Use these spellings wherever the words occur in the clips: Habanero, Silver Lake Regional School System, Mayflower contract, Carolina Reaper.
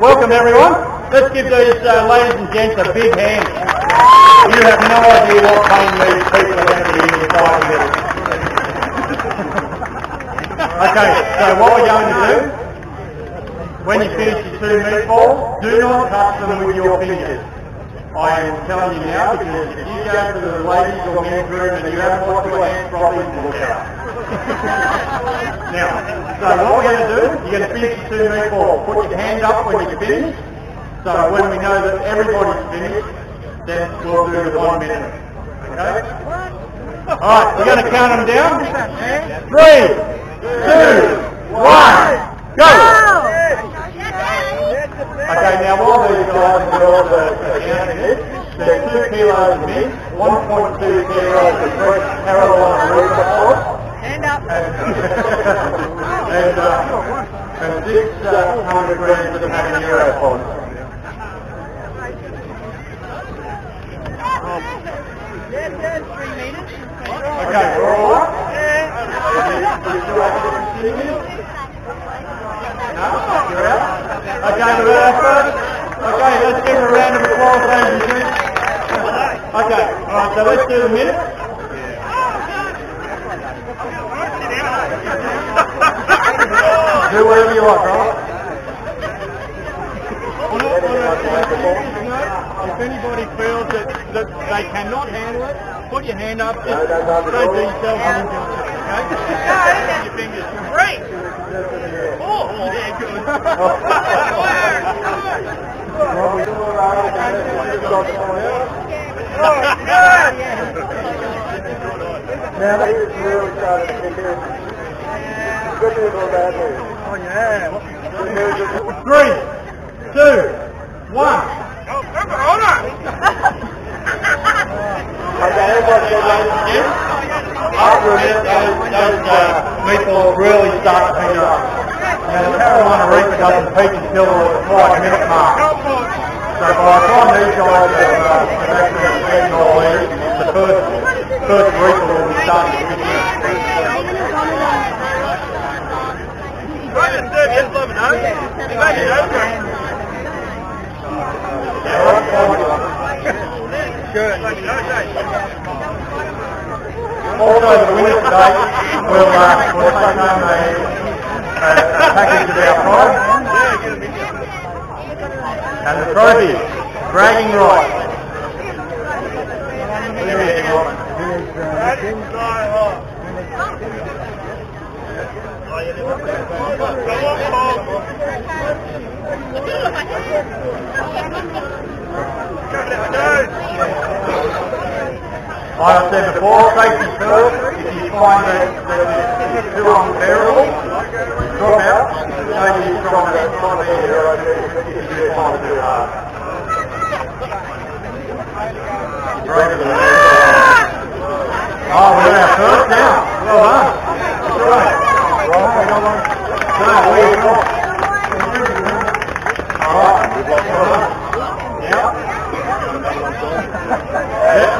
Welcome everyone. Let's give these ladies and gents a big hand. You have no idea what pain these people are going to be in the fight with. Okay, so what we're going to do, when you finish your two meatballs, do not touch them with your fingers. I am telling you now, because if you go to the ladies or men's room and you haven't washed your hands properly, look out. Now, so what we're going to do, you're going to finish your two meatballs. Put your hand up when you finish. So when we know that everybody's finished, then we'll do the 1 minute. Okay? Alright, we're going to count them down. 3, 2, 1, go! Okay, now while these guys and girls are counting this, there's 2 kilos of meat, 1.2 kilos of fresh Carolina Reaper sauce. Stand up! And 600 grams of habanero pods. Okay, we're all up? Yeah. Do you still have to see me? No? You're out? Okay, okay, let's give a round of applause, ladies and gents. Okay, alright, so let's do the minute. Do whatever you want, right? If anybody feels that they cannot handle it, put your hand up, just don't do yourself on the okay? Your fingers. 3, 4, yeah, good. Now they really started to kick in. Good news or bad news? Oh yeah. 3, 2, 1. Go, Corona! Okay, everybody go down to the gym. After a minute, those meatballs really start to heat up. Now, the Carolina Reaper doesn't peak until the 5-minute mark. So by the time these guys have actually eaten all these, the first Reaper will be starting to heat up. Try to serve this lemon, huh? You made it over it. Good. Also, the winner today will take home a package of our prize and the trophy, bragging rights. Like I said before, safety first. If you find that it's too unbearable, drop out. Maybe you try to find the air if you find it too hard. Oh, we're our first now. Well done. That's all right. Right, we got one. No, we're not. All right, we've got one. Yeah. Yep.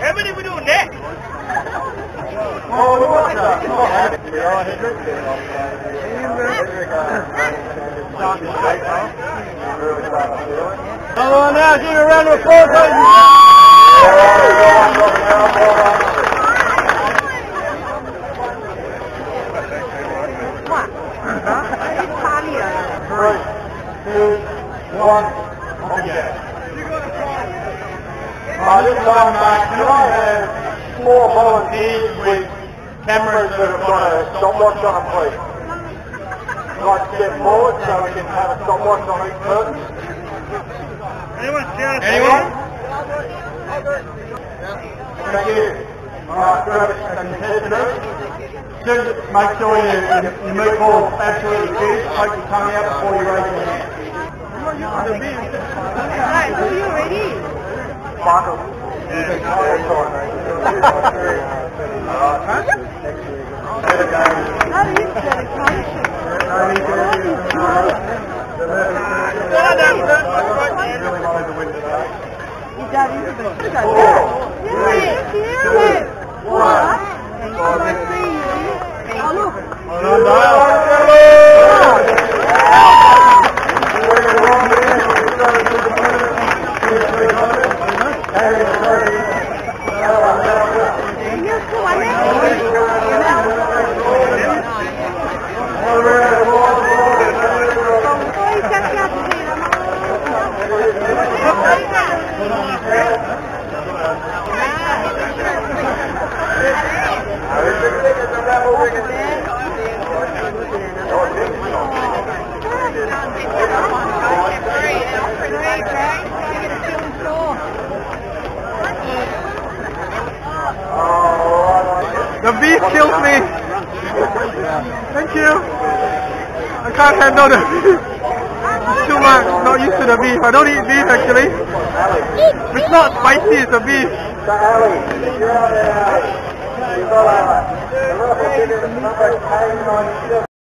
How many we doing now? Come on now, give a round of applause, cameras that are going to stopwatch on them, please. I'd like to get forward so we can have a stopwatch on each person. Anyone? Thank you. Alright, just make sure you move forward absolutely huge. Poke your tongue out before you raise your hand. Alright, so you ready? Michael. Yeah. The beef kills me! Thank you! I can't handle the beef! It's too much, I'm not used to the beef. I don't eat beef actually. It's not spicy, it's the beef.